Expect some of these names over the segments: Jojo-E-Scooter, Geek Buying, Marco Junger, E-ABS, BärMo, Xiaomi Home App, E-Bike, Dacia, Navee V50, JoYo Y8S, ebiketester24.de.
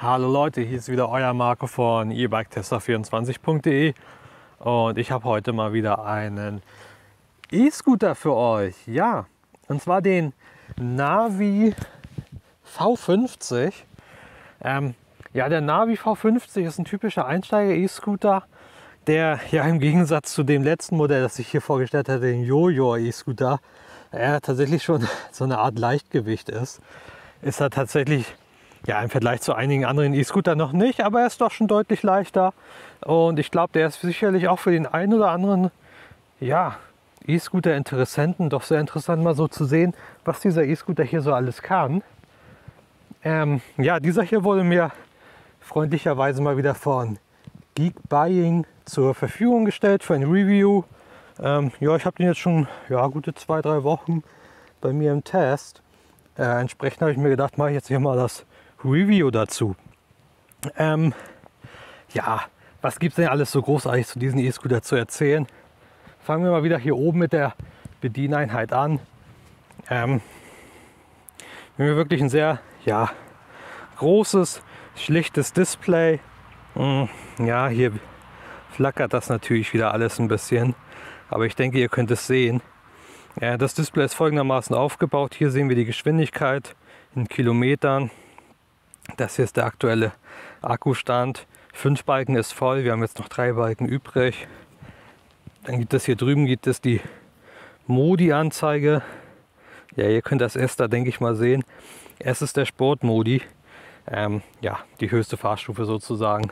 Hallo Leute, hier ist wieder euer Marco von ebiketester24.de und ich habe heute mal wieder einen E-Scooter für euch. Ja, und zwar den Navee V50. Ja, der Navee V50 ist ein typischer Einsteiger-E-Scooter, der ja im Gegensatz zu dem letzten Modell, das ich hier vorgestellt hatte, den Jojo-E-Scooter, tatsächlich schon so eine Art Leichtgewicht ist. Ist er tatsächlich... Ja, im Vergleich zu einigen anderen E-Scooter noch nicht, aber er ist doch schon deutlich leichter. Und ich glaube, der ist sicherlich auch für den einen oder anderen, ja, E-Scooter-Interessenten doch sehr interessant, mal so zu sehen, was dieser E-Scooter hier so alles kann. Ja, dieser hier wurde mir freundlicherweise mal wieder von Geek Buying zur Verfügung gestellt für ein Review. Ja, ich habe den jetzt schon, ja, gute 2-3 Wochen bei mir im Test. Entsprechend habe ich mir gedacht, mache ich jetzt hier mal das Review dazu. Ja, was gibt es denn alles so großartig zu diesem E-Scooter zu erzählen? Fangen wir mal wieder hier oben mit der Bedieneinheit an. Wir haben wirklich ein sehr, ja, großes, schlichtes Display. Ja, hier flackert das natürlich wieder alles ein bisschen, aber ich denke, ihr könnt es sehen. Das Display ist folgendermaßen aufgebaut. Hier sehen wir die Geschwindigkeit in Kilometern. Das hier ist der aktuelle Akkustand. 5 Balken ist voll, wir haben jetzt noch 3 Balken übrig. Dann gibt es hier drüben die Modi-Anzeige. Ja, ihr könnt das S da, denke ich mal, sehen. S ist der Sportmodi. Ja, die höchste Fahrstufe sozusagen.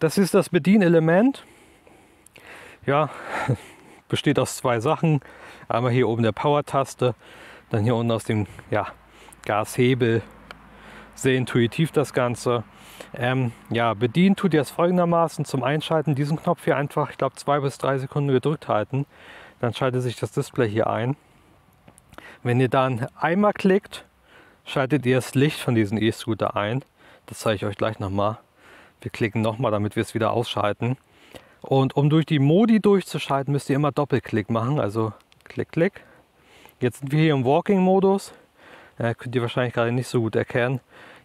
Das ist das Bedienelement. Ja, besteht aus 2 Sachen. Einmal hier oben der Power-Taste, dann hier unten aus dem, ja, Gashebel. Sehr intuitiv das Ganze. Ja, bedient tut ihr es folgendermaßen: zum Einschalten diesen Knopf hier einfach, ich glaube, 2 bis 3 Sekunden gedrückt halten. Dann schaltet sich das Display hier ein. Wenn ihr dann einmal klickt, schaltet ihr das Licht von diesem E-Scooter ein. Das zeige ich euch gleich nochmal. Wir klicken nochmal, damit wir es wieder ausschalten. Und um durch die Modi durchzuschalten, müsst ihr immer Doppelklick machen. Also Klick, Klick. Jetzt sind wir hier im Walking-Modus. Könnt ihr wahrscheinlich gerade nicht so gut erkennen.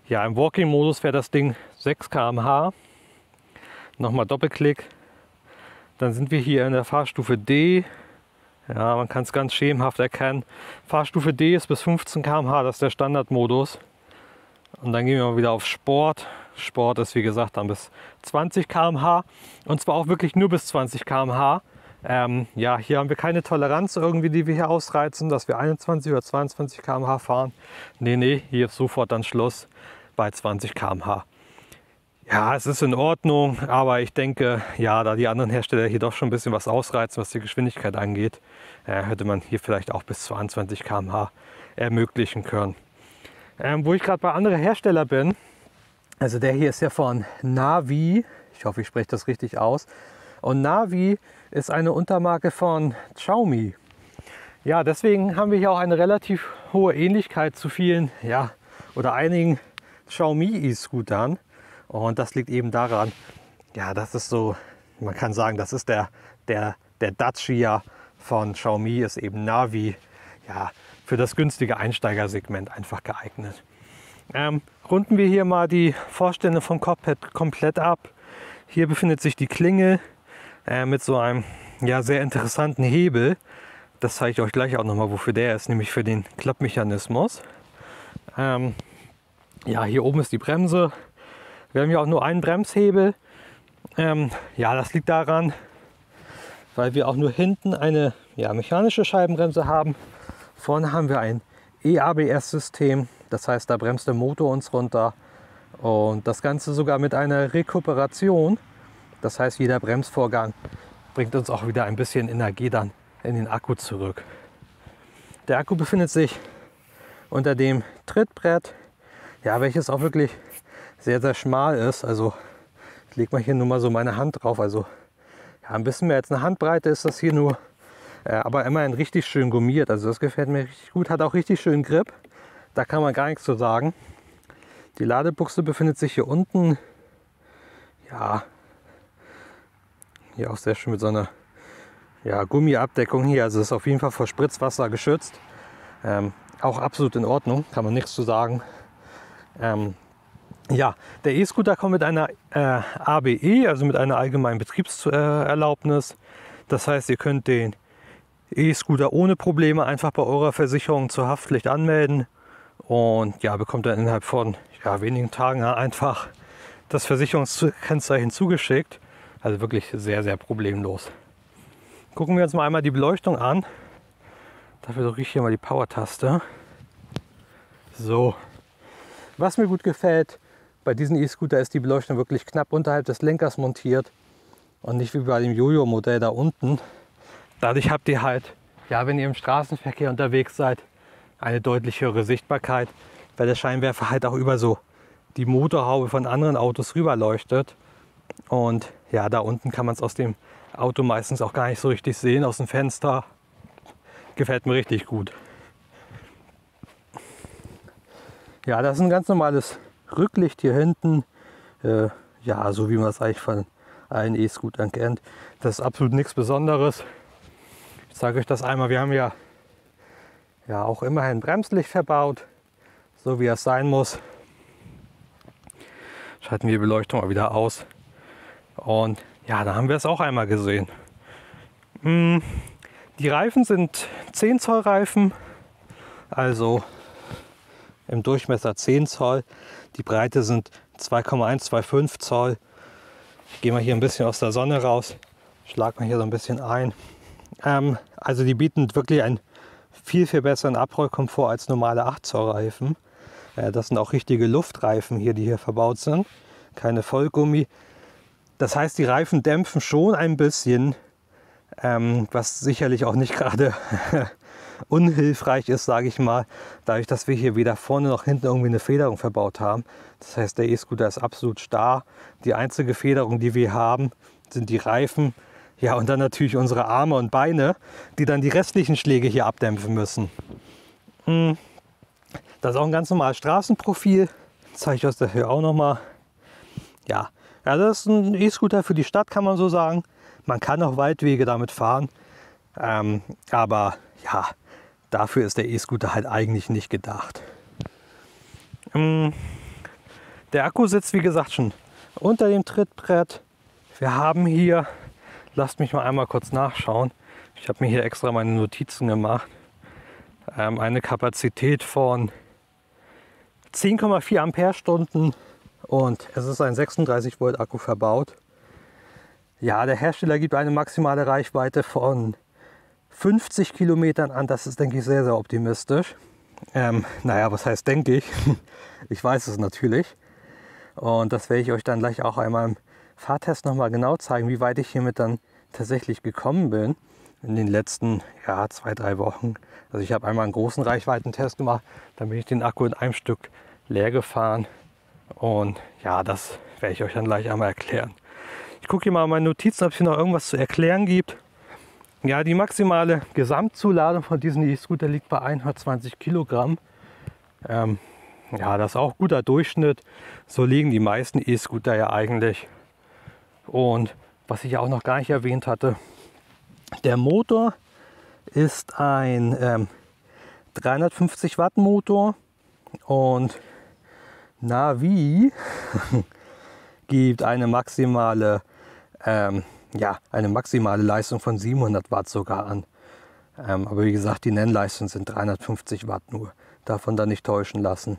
Ja, im Walking-Modus fährt das Ding 6 km/h. Nochmal Doppelklick. Dann sind wir hier in der Fahrstufe D. Ja, man kann es ganz schemenhaft erkennen. Fahrstufe D ist bis 15 km/h, das ist der Standardmodus. Und dann gehen wir mal wieder auf Sport. Sport ist, wie gesagt, dann bis 20 km/h. Und zwar auch wirklich nur bis 20 km/h. Ja, hier haben wir keine Toleranz irgendwie, die wir hier ausreizen, dass wir 21 oder 22 km/h fahren. Nee, nee, hier ist sofort dann Schluss bei 20 km/h. Ja, es ist in Ordnung, aber ich denke, ja, da die anderen Hersteller hier doch schon ein bisschen was ausreizen, was die Geschwindigkeit angeht, hätte man hier vielleicht auch bis 22 km/h ermöglichen können. Wo ich gerade bei anderen Herstellern bin, also der hier ist ja von Navee, ich hoffe, ich spreche das richtig aus. Und Navee ist eine Untermarke von Xiaomi. Ja, deswegen haben wir hier auch eine relativ hohe Ähnlichkeit zu vielen, ja, oder einigen Xiaomi-E-Scootern. Und das liegt eben daran, ja, das ist so, man kann sagen, das ist der Dacia von Xiaomi, ist eben Navee, ja, für das günstige Einsteigersegment einfach geeignet. Runden wir hier mal die Vorstände vom Cockpit komplett ab. Hier befindet sich die Klingel mit so einem, ja, sehr interessanten Hebel. Das zeige ich euch gleich auch nochmal, wofür der ist, nämlich für den Klappmechanismus. Ja, hier oben ist die Bremse. Wir haben ja auch nur einen Bremshebel. Ja, das liegt daran, weil wir auch nur hinten eine, ja, mechanische Scheibenbremse haben. Vorne haben wir ein EABS-System, das heißt, da bremst der Motor uns runter. Und das Ganze sogar mit einer Rekuperation. Das heißt, jeder Bremsvorgang bringt uns auch wieder ein bisschen Energie dann in den Akku zurück. Der Akku befindet sich unter dem Trittbrett, ja, welches auch wirklich sehr, sehr schmal ist. Also ich lege mal hier nur mal so meine Hand drauf. Also ja, ein bisschen mehr als eine Handbreite ist das hier nur, aber immerhin richtig schön gummiert. Also das gefällt mir richtig gut, hat auch richtig schön Grip. Da kann man gar nichts zu sagen. Die Ladebuchse befindet sich hier unten. Ja, hier auch sehr schön mit so einer, ja, Gummiabdeckung hier. Also ist auf jeden Fall vor Spritzwasser geschützt. Auch absolut in Ordnung, kann man nichts zu sagen. Ja, der E-Scooter kommt mit einer ABE, also mit einer allgemeinen Betriebserlaubnis. Das heißt, ihr könnt den E-Scooter ohne Probleme einfach bei eurer Versicherung zur Haftpflicht anmelden und ja, bekommt dann innerhalb von wenigen Tagen einfach das Versicherungskennzeichen zugeschickt. Also wirklich sehr, sehr problemlos. Gucken wir uns mal einmal die Beleuchtung an. Dafür drücke ich hier mal die Power-Taste. So. Was mir gut gefällt bei diesem E-Scooter ist die Beleuchtung wirklich knapp unterhalb des Lenkers montiert und nicht wie bei dem Jojo-Modell da unten. Dadurch habt ihr halt, ja, wenn ihr im Straßenverkehr unterwegs seid, eine deutlich höhere Sichtbarkeit, weil der Scheinwerfer halt auch über so die Motorhaube von anderen Autos rüber leuchtet. Und ja, da unten kann man es aus dem Auto meistens auch gar nicht so richtig sehen, aus dem Fenster. Gefällt mir richtig gut. Ja, das ist ein ganz normales Rücklicht hier hinten. Ja, so wie man es eigentlich von allen E-Scootern kennt. Das ist absolut nichts Besonderes. Ich zeige euch das einmal. Wir haben ja auch immerhin Bremslicht verbaut, so wie das sein muss. Schalten wir die Beleuchtung mal wieder aus. Und ja, da haben wir es auch einmal gesehen. Die Reifen sind 10 Zoll Reifen, also im Durchmesser 10 Zoll. Die Breite sind 2,125 Zoll. Ich gehe mal hier ein bisschen aus der Sonne raus, schlag mal hier so ein bisschen ein. Also die bieten wirklich einen viel, viel besseren Abrollkomfort als normale 8 Zoll Reifen. Das sind auch richtige Luftreifen hier, die hier verbaut sind, keine Vollgummi. Das heißt, die Reifen dämpfen schon ein bisschen. Was sicherlich auch nicht gerade unhilfreich ist, sage ich mal, dadurch, dass wir hier weder vorne noch hinten irgendwie eine Federung verbaut haben. Das heißt, der E-Scooter ist absolut starr. Die einzige Federung, die wir haben, sind die Reifen. Ja, und dann natürlich unsere Arme und Beine, die dann die restlichen Schläge hier abdämpfen müssen. Das ist auch ein ganz normales Straßenprofil. Das zeige ich euch dafür auch nochmal. Ja, also das ist ein E-Scooter für die Stadt, kann man so sagen. Man kann auch Waldwege damit fahren, aber ja, dafür ist der E-Scooter halt eigentlich nicht gedacht. Der Akku sitzt, wie gesagt, schon unter dem Trittbrett. Wir haben hier, lasst mich mal einmal kurz nachschauen, ich habe mir hier extra meine Notizen gemacht, eine Kapazität von 10,4 Amperestunden und es ist ein 36 Volt Akku verbaut. Ja, der Hersteller gibt eine maximale Reichweite von 50 Kilometern an. Das ist, denke ich, sehr, sehr optimistisch. Naja, was heißt denke ich? Ich weiß es natürlich. Und das werde ich euch dann gleich auch einmal im Fahrtest nochmal genau zeigen, wie weit ich hiermit dann tatsächlich gekommen bin in den letzten 2-3 Wochen. Also ich habe einmal einen großen Reichweitentest gemacht, dann bin ich den Akku in einem Stück leer gefahren. Und ja, das werde ich euch dann gleich einmal erklären. Ich gucke hier mal meine Notizen, ob es hier noch irgendwas zu erklären gibt. Ja, die maximale Gesamtzuladung von diesem E-Scooter liegt bei 120 Kilogramm. Ja, das ist auch guter Durchschnitt. So liegen die meisten E-Scooter ja eigentlich. Und was ich ja auch noch gar nicht erwähnt hatte, der Motor ist ein 350 Watt Motor und Navee gibt eine maximale Leistung von 700 Watt sogar an. Aber wie gesagt, die Nennleistung sind 350 Watt nur. Davon dann nicht täuschen lassen.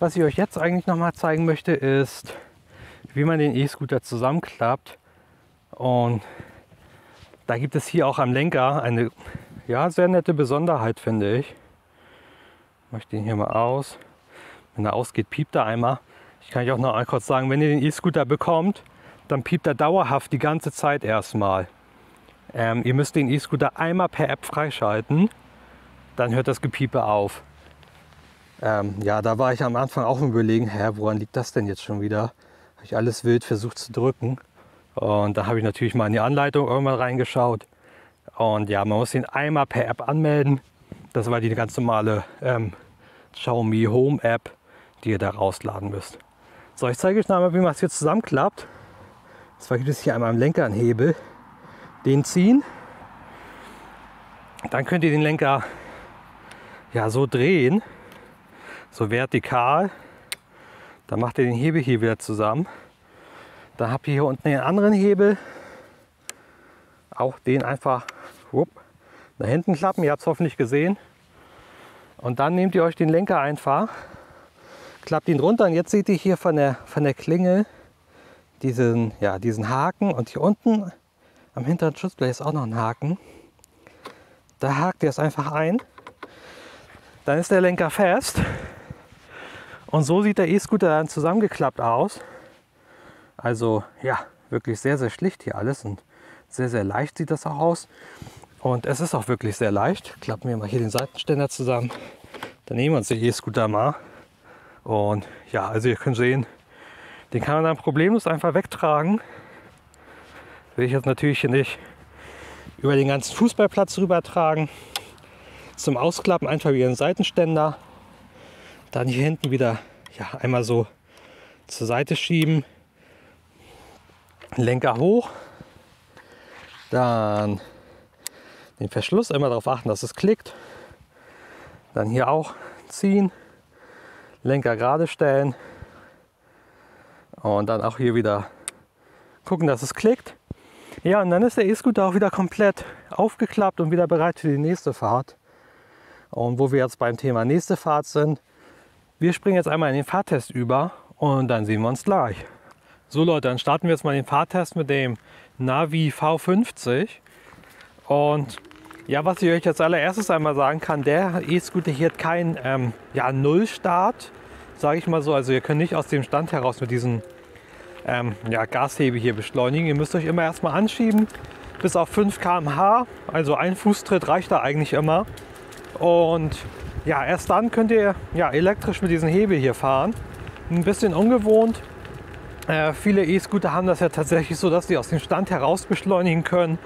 Was ich euch jetzt eigentlich nochmal zeigen möchte, ist, wie man den E-Scooter zusammenklappt. Und da gibt es hier auch am Lenker eine sehr nette Besonderheit, finde ich. Ich mache den hier mal aus. Wenn er ausgeht, piept er einmal. Ich kann euch auch noch kurz sagen, wenn ihr den E-Scooter bekommt, dann piept er dauerhaft die ganze Zeit erstmal. Ihr müsst den E-Scooter einmal per App freischalten, dann hört das Gepiepe auf. Ja, da war ich am Anfang auch im Überlegen, woran liegt das denn jetzt schon wieder? Habe ich alles wild versucht zu drücken. Und da habe ich natürlich mal in die Anleitung irgendwann reingeschaut. Und ja, man muss ihn einmal per App anmelden. Das war die ganz normale Xiaomi Home App, die ihr da rausladen müsst. So, ich zeige euch noch einmal, wie man es hier zusammenklappt. Und zwar gibt es hier einmal am Lenker einen Hebel. Den ziehen. Dann könnt ihr den Lenker so drehen. So vertikal. Dann macht ihr den Hebel hier wieder zusammen. Dann habt ihr hier unten den anderen Hebel. Auch den einfach nach hinten klappen. Ihr habt es hoffentlich gesehen. Und dann nehmt ihr euch den Lenker einfach, klappt ihn runter und jetzt seht ihr hier von der Klingel diesen Haken. Und hier unten am hinteren Schutzblech ist auch noch ein Haken. Da hakt ihr es einfach ein. Dann ist der Lenker fest. Und so sieht der E-Scooter dann zusammengeklappt aus. Also ja, wirklich sehr, sehr schlicht hier alles. Und sehr, sehr leicht sieht das auch aus. Und es ist auch wirklich sehr leicht. Klappen wir mal hier den Seitenständer zusammen. Dann nehmen wir uns den E-Scooter mal. Und ja, also ihr könnt sehen, den kann man dann problemlos einfach wegtragen. Will ich jetzt natürlich hier nicht über den ganzen Fußballplatz rüber tragen. Zum Ausklappen einfach wieder den Seitenständer. Dann hier hinten wieder einmal so zur Seite schieben. Lenker hoch. Dann den Verschluss, immer darauf achten, dass es klickt. Dann hier auch ziehen, Lenker gerade stellen und dann auch hier wieder gucken, dass es klickt. Ja, und dann ist der E-Scooter auch wieder komplett aufgeklappt und wieder bereit für die nächste Fahrt. Und wo wir jetzt beim Thema nächste Fahrt sind, wir springen jetzt einmal in den Fahrtest über und dann sehen wir uns gleich. So Leute, dann starten wir jetzt mal den Fahrtest mit dem Navee V50. Und ja, was ich euch als allererstes einmal sagen kann, der E-Scooter hier hat keinen Nullstart, sage ich mal so. Also ihr könnt nicht aus dem Stand heraus mit diesem Gashebel hier beschleunigen. Ihr müsst euch immer erstmal anschieben bis auf 5 km/h. Also ein Fußtritt reicht da eigentlich immer. Und ja, erst dann könnt ihr elektrisch mit diesem Hebel hier fahren. Ein bisschen ungewohnt. Viele E-Scooter haben das ja tatsächlich so, dass die aus dem Stand heraus beschleunigen können.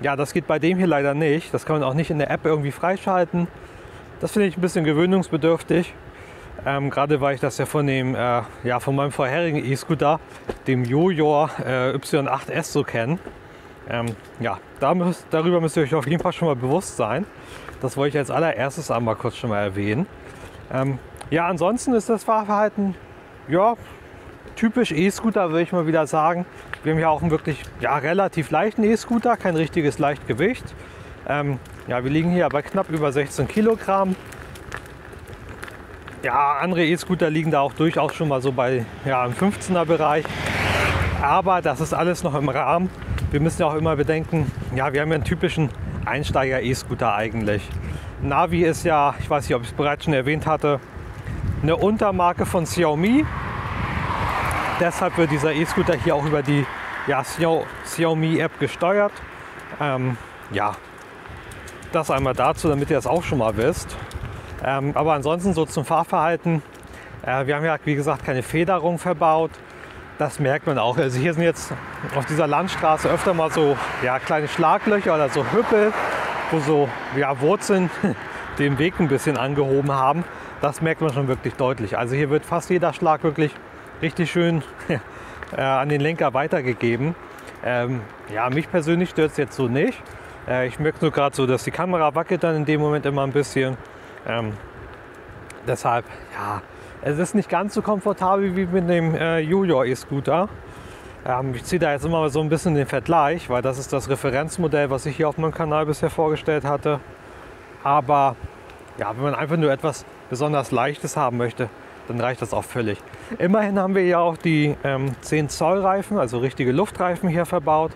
Das geht bei dem hier leider nicht. Das kann man auch nicht in der App irgendwie freischalten. Das finde ich ein bisschen gewöhnungsbedürftig. Gerade weil ich das ja von meinem vorherigen E-Scooter, dem JoYo Y8S so kenne. Darüber müsst ihr euch auf jeden Fall schon mal bewusst sein. Das wollte ich als allererstes einmal kurz schon mal erwähnen. Ansonsten ist das Fahrverhalten typisch E-Scooter, würde ich mal wieder sagen. Wir haben ja auch einen wirklich relativ leichten E-Scooter, kein richtiges Leichtgewicht. Wir liegen hier bei knapp über 16 Kilogramm. Ja, andere E-Scooter liegen da auch durchaus schon mal so bei im 15er Bereich. Aber das ist alles noch im Rahmen. Wir müssen ja auch immer bedenken, wir haben ja einen typischen Einsteiger-E-Scooter eigentlich. Navee ist ja, ich weiß nicht, ob ich es bereits schon erwähnt hatte, eine Untermarke von Xiaomi. Deshalb wird dieser E-Scooter hier auch über die Xiaomi App gesteuert. Das einmal dazu, damit ihr das auch schon mal wisst. Aber ansonsten so zum Fahrverhalten. Wir haben ja wie gesagt keine Federung verbaut. Das merkt man auch. Also hier sind jetzt auf dieser Landstraße öfter mal so kleine Schlaglöcher oder so Hüppel, wo so Wurzeln den Weg ein bisschen angehoben haben. Das merkt man schon wirklich deutlich. Also hier wird fast jeder Schlag wirklich richtig schön an den Lenker weitergegeben. Mich persönlich stört es jetzt so nicht. Ich merke nur gerade so, dass die Kamera wackelt dann in dem Moment immer ein bisschen. Deshalb, es ist nicht ganz so komfortabel wie mit dem JoYo E-Scooter. Ich ziehe da jetzt immer so ein bisschen den Vergleich, weil das ist das Referenzmodell, was ich hier auf meinem Kanal bisher vorgestellt hatte. Aber wenn man einfach nur etwas besonders Leichtes haben möchte, dann reicht das auch völlig. Immerhin haben wir ja auch die 10 Zoll Reifen, also richtige Luftreifen hier verbaut.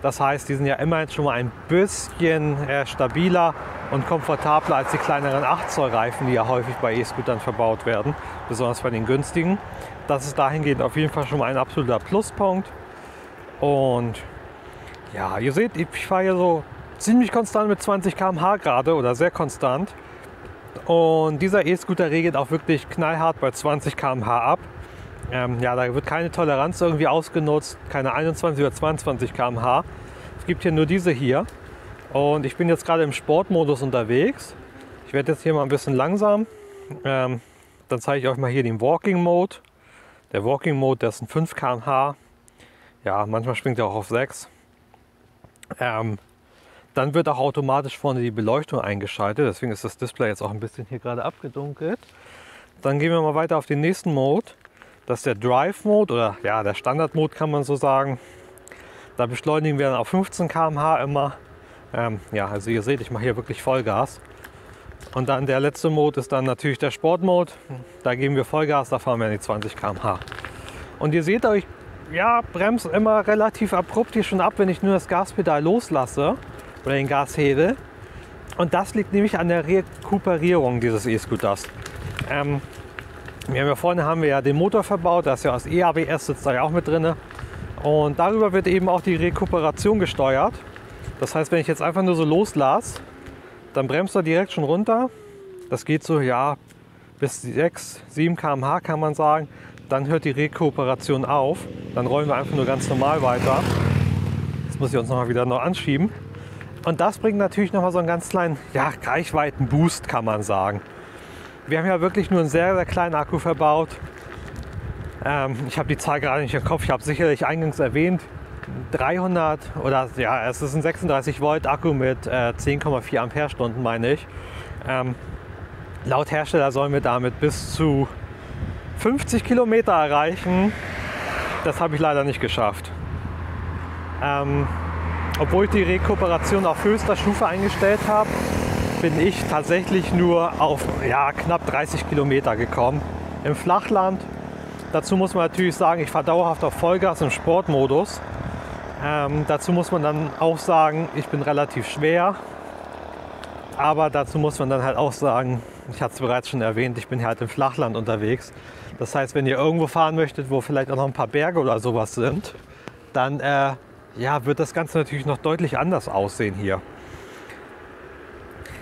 Das heißt, die sind ja immerhin schon mal ein bisschen stabiler und komfortabler als die kleineren 8 Zoll Reifen, die ja häufig bei E-Scootern verbaut werden, besonders bei den günstigen. Das ist dahingehend auf jeden Fall schon mal ein absoluter Pluspunkt. Und ja, ihr seht, ich fahre hier so ziemlich konstant mit 20 km/h gerade oder sehr konstant. Und dieser E-Scooter regelt auch wirklich knallhart bei 20 km/h ab. Da wird keine Toleranz irgendwie ausgenutzt, keine 21 oder 22 km/h. Es gibt hier nur diese hier. Und ich bin jetzt gerade im Sportmodus unterwegs. Ich werde jetzt hier mal ein bisschen langsam. Dann zeige ich euch mal hier den Walking Mode. Der Walking Mode, der ist ein 5 km/h. Ja, manchmal springt er auch auf 6. Dann wird auch automatisch vorne die Beleuchtung eingeschaltet, deswegen ist das Display jetzt auch ein bisschen hier gerade abgedunkelt. Dann gehen wir mal weiter auf den nächsten Mode. Das ist der Drive Mode oder ja, der Standard Mode kann man so sagen. Da beschleunigen wir dann auf 15 km/h immer. Ja, also ihr seht, ich mache hier wirklich Vollgas. Und dann der letzte Mode ist dann natürlich der Sportmode. Da geben wir Vollgas, da fahren wir an die 20 km/h. Und ihr seht euch, ja, bremst immer relativ abrupt hier schon ab, wenn ich nur das Gaspedal loslasse oder den Gashebel. Und das liegt nämlich an der Rekuperierung dieses E-Scooters. Hier vorne haben wir ja den Motor verbaut, das ist ja aus E-ABS, sitzt da ja auch mit drin. Und darüber wird eben auch die Rekuperation gesteuert. Das heißt, wenn ich jetzt einfach nur so loslasse, dann bremst er direkt schon runter. Das geht so, ja, bis 6, 7 km/h kann man sagen. Dann hört die Rekuperation auf. Dann rollen wir einfach nur ganz normal weiter. Jetzt muss ich uns nochmal wieder noch anschieben. Und das bringt natürlich nochmal so einen ganz kleinen, ja, Reichweitenboost, kann man sagen. Wir haben ja wirklich nur einen sehr, sehr kleinen Akku verbaut. Ich habe die Zahl gerade nicht im Kopf. Ich habe sicherlich eingangs erwähnt, 300 oder ja, es ist ein 36 Volt Akku mit 10,4 Ampere-Stunden, meine ich. Laut Hersteller sollen wir damit bis zu 50 Kilometer erreichen. Das habe ich leider nicht geschafft. Obwohl ich die Rekuperation auf höchster Stufe eingestellt habe, bin ich tatsächlich nur auf ja, knapp 30 Kilometer gekommen im Flachland. Dazu muss man natürlich sagen, ich fahre dauerhaft auf Vollgas im Sportmodus. Dazu muss man dann auch sagen, ich bin relativ schwer. Aber dazu muss man dann halt auch sagen, ich hatte es bereits schon erwähnt, ich bin halt im Flachland unterwegs. Das heißt, wenn ihr irgendwo fahren möchtet, wo vielleicht auch noch ein paar Berge oder sowas sind, dann ja, wird das Ganze natürlich noch deutlich anders aussehen hier.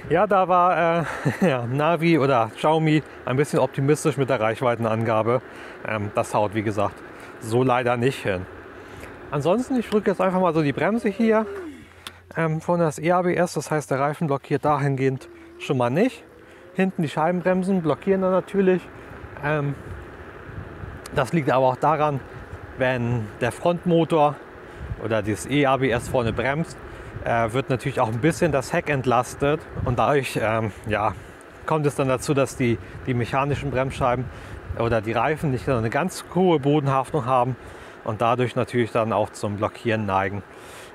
Ja, da war ja, Navi oder Xiaomi ein bisschen optimistisch mit der Reichweitenangabe. Das haut, wie gesagt, so leider nicht hin. Ansonsten, ich drücke jetzt einfach mal so die Bremse hier von das E-ABS. Das heißt, der Reifen blockiert dahingehend schon mal nicht. Hinten die Scheibenbremsen blockieren dann natürlich. Das liegt aber auch daran, wenn der Frontmotor oder das E-ABS vorne bremst, wird natürlich auch ein bisschen das Heck entlastet und dadurch ja, kommt es dann dazu, dass die mechanischen Bremsscheiben oder die Reifen nicht eine ganz hohe Bodenhaftung haben und dadurch natürlich dann auch zum Blockieren neigen.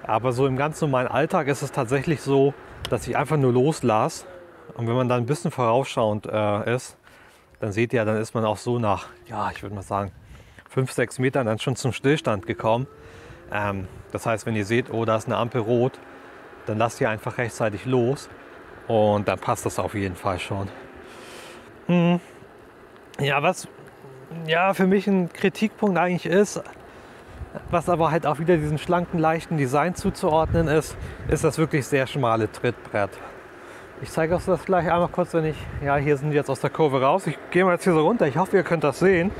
Aber so im ganzen normalen Alltag ist es tatsächlich so, dass ich einfach nur loslasse und wenn man dann ein bisschen vorausschauend ist, dann seht ihr, dann ist man auch so nach, ja, ich würde mal sagen, 5, 6 Metern dann schon zum Stillstand gekommen. Das heißt, wenn ihr seht, oh, da ist eine Ampel rot, dann lasst ihr einfach rechtzeitig los und dann passt das auf jeden Fall schon. Ja, was ja für mich ein Kritikpunkt eigentlich ist, was aber halt auch wieder diesem schlanken, leichten Design zuzuordnen ist, ist das wirklich sehr schmale Trittbrett. Ich zeige euch das gleich einmal kurz, wenn ich, ja, hier sind wir jetzt aus der Kurve raus. Ich gehe mal jetzt hier so runter, ich hoffe, ihr könnt das sehen.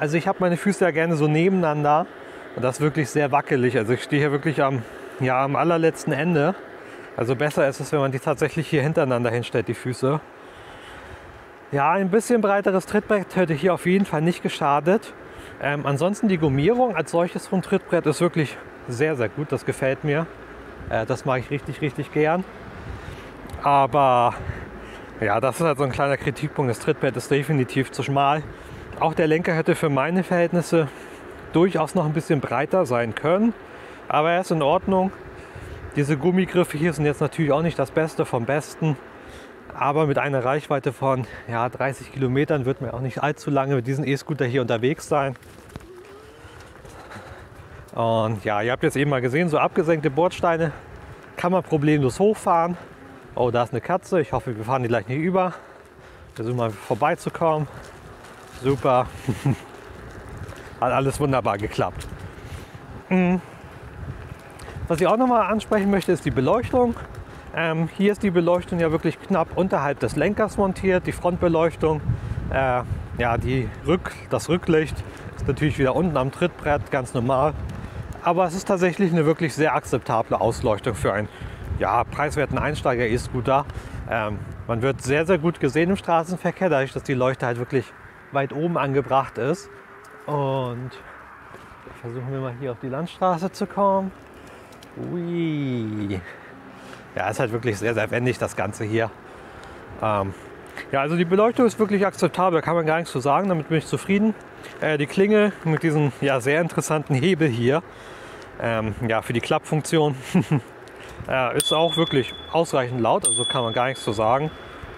Also ich habe meine Füße ja gerne so nebeneinander. Und das ist wirklich sehr wackelig. Also ich stehe hier wirklich am, ja, am allerletzten Ende. Also besser ist es, wenn man die tatsächlich hier hintereinander hinstellt, die Füße. Ja, ein bisschen breiteres Trittbrett hätte hier auf jeden Fall nicht geschadet. Ansonsten die Gummierung als solches vom Trittbrett ist wirklich sehr, sehr gut. Das gefällt mir. Das mag ich richtig, richtig gern. Aber ja, das ist halt so ein kleiner Kritikpunkt. Das Trittbrett ist definitiv zu schmal. Auch der Lenker hätte für meine Verhältnisse durchaus noch ein bisschen breiter sein können, aber er ist in Ordnung. Diese Gummigriffe hier sind jetzt natürlich auch nicht das Beste vom Besten, aber mit einer Reichweite von ja, 30 Kilometern wird man auch nicht allzu lange mit diesem E-Scooter hier unterwegs sein. Und ja, ihr habt jetzt eben mal gesehen, so abgesenkte Bordsteine kann man problemlos hochfahren. Oh, da ist eine Katze, ich hoffe, wir fahren die gleich nicht über. Versuchen mal vorbeizukommen. Super. Hat alles wunderbar geklappt. Was ich auch nochmal ansprechen möchte, ist die Beleuchtung. Hier ist die Beleuchtung ja wirklich knapp unterhalb des Lenkers montiert. Die Frontbeleuchtung, ja, das Rücklicht ist natürlich wieder unten am Trittbrett, ganz normal. Aber es ist tatsächlich eine wirklich sehr akzeptable Ausleuchtung für einen, ja, preiswerten Einsteiger-E-Scooter. Man wird sehr, sehr gut gesehen im Straßenverkehr, dadurch, dass die Leuchte halt wirklich weit oben angebracht ist. Und versuchen wir mal hier auf die Landstraße zu kommen. Ui. Ja, ist halt wirklich sehr, sehr wendig das Ganze hier. Ja, also die Beleuchtung ist wirklich akzeptabel, da kann man gar nichts zu sagen, damit bin ich zufrieden. Die Klinge mit diesem ja, sehr interessanten Hebel hier, ja, für die Klappfunktion, ist auch wirklich ausreichend laut, also kann man gar nichts zu sagen.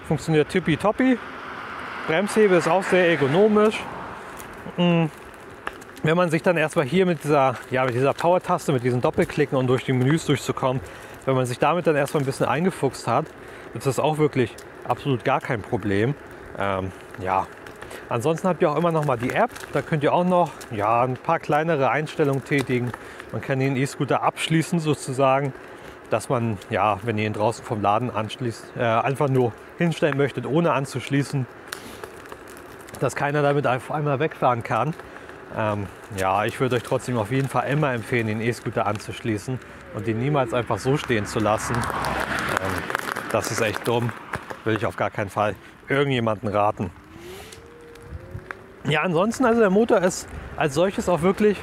Funktioniert tippitoppi. Bremshebel ist auch sehr ergonomisch. Wenn man sich dann erstmal hier mit dieser Power-Taste, mit diesen Doppelklicken und durch die Menüs durchzukommen, wenn man sich damit dann erstmal ein bisschen eingefuchst hat, ist das auch wirklich absolut gar kein Problem. Ja, ansonsten habt ihr auch immer noch mal die App, da könnt ihr auch noch ja, ein paar kleinere Einstellungen tätigen. Man kann den E-Scooter abschließen sozusagen, dass man, ja, wenn ihr ihn draußen vom Laden anschließt, einfach nur hinstellen möchtet, ohne anzuschließen, dass keiner damit auf einmal wegfahren kann. Ja, ich würde euch trotzdem auf jeden Fall immer empfehlen, den E-Scooter anzuschließen und den niemals einfach so stehen zu lassen. Das ist echt dumm. Will ich auf gar keinen Fall irgendjemanden raten. Ja, ansonsten, also der Motor ist als solches auch wirklich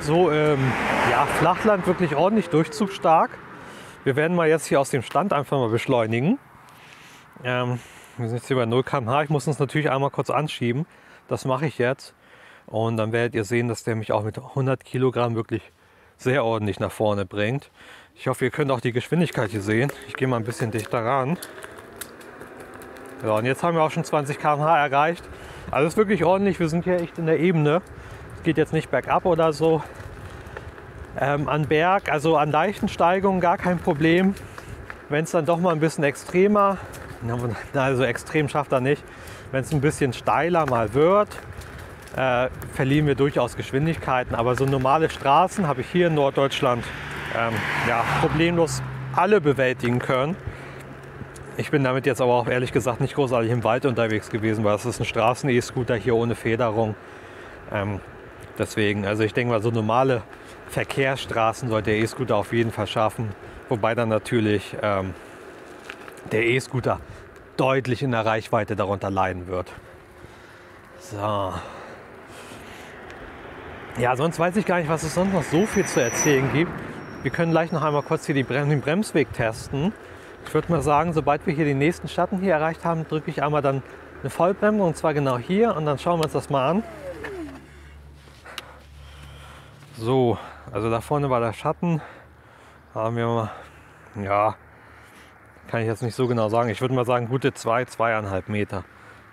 so, ja, Flachland wirklich ordentlich durchzugstark. Wir werden mal jetzt hier aus dem Stand einfach mal beschleunigen. Wir sind jetzt hier bei 0 km/h. Ich muss uns natürlich einmal kurz anschieben. Das mache ich jetzt. Und dann werdet ihr sehen, dass der mich auch mit 100 Kilogramm wirklich sehr ordentlich nach vorne bringt. Ich hoffe, ihr könnt auch die Geschwindigkeit hier sehen. Ich gehe mal ein bisschen dichter ran. Ja, und jetzt haben wir auch schon 20 km/h erreicht. Also ist wirklich ordentlich. Wir sind hier echt in der Ebene. Es geht jetzt nicht bergab oder so. An Berg, also an leichten Steigungen gar kein Problem. Wenn es dann doch mal ein bisschen extremer, also extrem schafft er nicht, wenn es ein bisschen steiler mal wird, verlieren wir durchaus Geschwindigkeiten. Aber so normale Straßen habe ich hier in Norddeutschland ja, problemlos alle bewältigen können. Ich bin damit jetzt aber auch ehrlich gesagt nicht großartig im Wald unterwegs gewesen, weil es ist ein Straßen-E-Scooter hier ohne Federung. Deswegen, also ich denke mal, so normale Verkehrsstraßen sollte der E-Scooter auf jeden Fall schaffen. Wobei dann natürlich der E-Scooter deutlich in der Reichweite darunter leiden wird. So. Ja, sonst weiß ich gar nicht, was es sonst noch so viel zu erzählen gibt. Wir können gleich noch einmal kurz hier den Bremsweg testen. Ich würde mal sagen, sobald wir hier den nächsten Schatten hier erreicht haben, drücke ich einmal dann eine Vollbremsung, und zwar genau hier, und dann schauen wir uns das mal an. So, also da vorne war der Schatten. Haben wir mal, ja, kann ich jetzt nicht so genau sagen. Ich würde mal sagen, gute 2,5 Meter.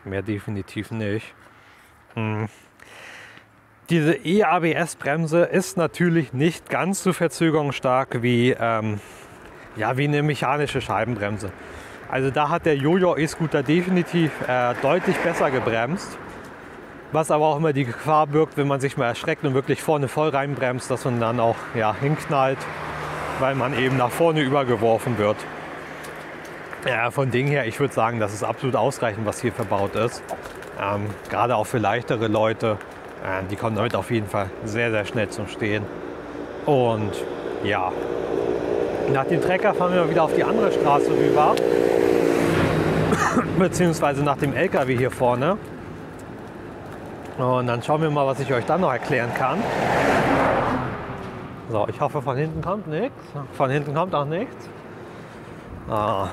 Mehr definitiv nicht. Diese E-ABS-Bremse ist natürlich nicht ganz so verzögerungsstark wie ja, wie eine mechanische Scheibenbremse. Also da hat der Jojo-E-Scooter definitiv deutlich besser gebremst. Was aber auch immer die Gefahr birgt, wenn man sich mal erschreckt und wirklich vorne voll reinbremst, dass man dann auch ja, hinknallt, weil man eben nach vorne übergeworfen wird. Ja, von Ding her, ich würde sagen, das ist absolut ausreichend, was hier verbaut ist. Gerade auch für leichtere Leute, die kommen damit auf jeden Fall sehr, sehr schnell zum Stehen. Und ja, nach dem Trecker fahren wir wieder auf die andere Straße rüber, beziehungsweise nach dem LKW hier vorne. Und dann schauen wir mal, was ich euch dann noch erklären kann. So, ich hoffe, von hinten kommt nichts. Von hinten kommt auch nichts. Ah.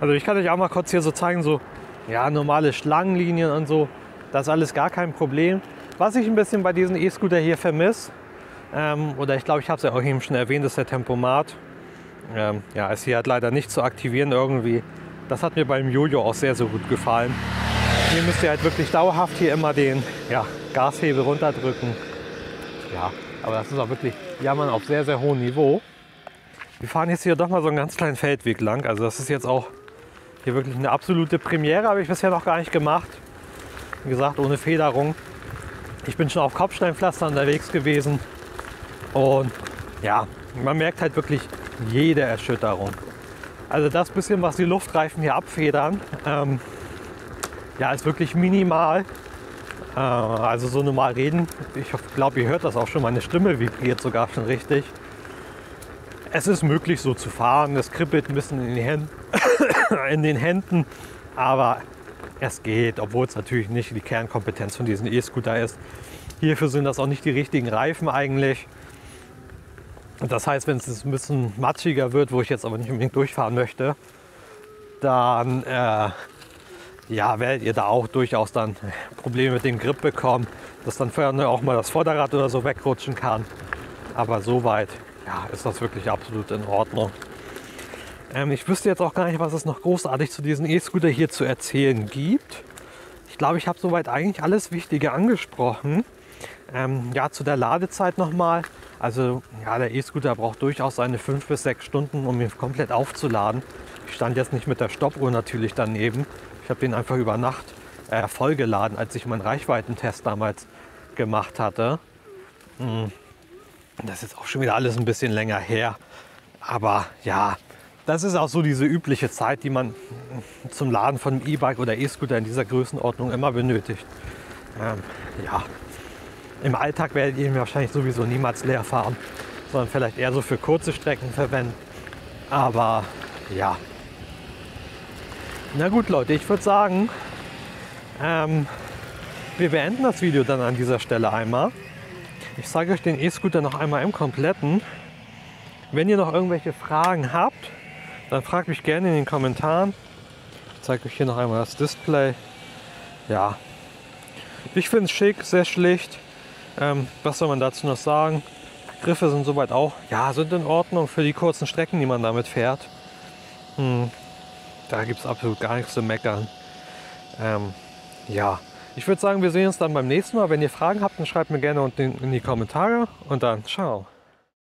Also ich kann euch auch mal kurz hier so zeigen, so ja, normale Schlangenlinien und so. Das ist alles gar kein Problem. Was ich ein bisschen bei diesem E-Scooter hier vermisse, oder ich glaube, ich habe es ja auch eben schon erwähnt, ist der Tempomat. Ja, ist hier halt leider nicht zu aktivieren irgendwie. Das hat mir beim Jojo auch sehr, sehr gut gefallen. Hier müsst ihr halt wirklich dauerhaft hier immer den ja, Gashebel runterdrücken. Ja, aber das ist auch wirklich Jammern auf sehr, sehr hohem Niveau. Wir fahren jetzt hier doch mal so einen ganz kleinen Feldweg lang. Also das ist jetzt auch hier wirklich eine absolute Premiere, habe ich bisher noch gar nicht gemacht. Wie gesagt, ohne Federung. Ich bin schon auf Kopfsteinpflaster unterwegs gewesen. Und ja, man merkt halt wirklich jede Erschütterung. Also das bisschen, was die Luftreifen hier abfedern, ja, ist wirklich minimal. Also so normal reden. Ich glaube, ihr hört das auch schon. Meine Stimme vibriert sogar schon richtig. Es ist möglich, so zu fahren. Es kribbelt ein bisschen in den Händen. Aber es geht, obwohl es natürlich nicht die Kernkompetenz von diesem E-Scooter ist. Hierfür sind das auch nicht die richtigen Reifen eigentlich. Das heißt, wenn es ein bisschen matschiger wird, wo ich jetzt aber nicht unbedingt durchfahren möchte, dann ja, werdet ihr da auch durchaus dann Probleme mit dem Grip bekommen, dass dann auch mal das Vorderrad oder so wegrutschen kann. Aber soweit ja, ist das wirklich absolut in Ordnung. Ich wüsste jetzt auch gar nicht, was es noch großartig zu diesem E-Scooter hier zu erzählen gibt. Ich glaube, ich habe soweit eigentlich alles Wichtige angesprochen. Ja, zu der Ladezeit nochmal. Also ja, der E-Scooter braucht durchaus seine 5 bis 6 Stunden, um ihn komplett aufzuladen. Ich stand jetzt nicht mit der Stoppuhr natürlich daneben. Ich habe den einfach über Nacht vollgeladen, als ich meinen Reichweitentest damals gemacht hatte. Das ist auch schon wieder alles ein bisschen länger her. Aber ja, das ist auch so diese übliche Zeit, die man zum Laden von einem E-Bike oder E-Scooter in dieser Größenordnung immer benötigt. Ja, im Alltag werdet ihr ihn wahrscheinlich sowieso niemals leer fahren, sondern vielleicht eher so für kurze Strecken verwenden. Aber ja. Na gut, Leute, ich würde sagen, wir beenden das Video dann an dieser Stelle einmal. Ich zeige euch den E-Scooter noch einmal im Kompletten. Wenn ihr noch irgendwelche Fragen habt, dann fragt mich gerne in den Kommentaren. Ich zeige euch hier noch einmal das Display. Ja, ich finde es schick, sehr schlicht. Was soll man dazu noch sagen? Griffe sind soweit auch, ja, sind in Ordnung für die kurzen Strecken, die man damit fährt. Da gibt es absolut gar nichts zu meckern. Ja, ich würde sagen, wir sehen uns dann beim nächsten Mal. Wenn ihr Fragen habt, dann schreibt mir gerne unten in die Kommentare. Und dann, ciao.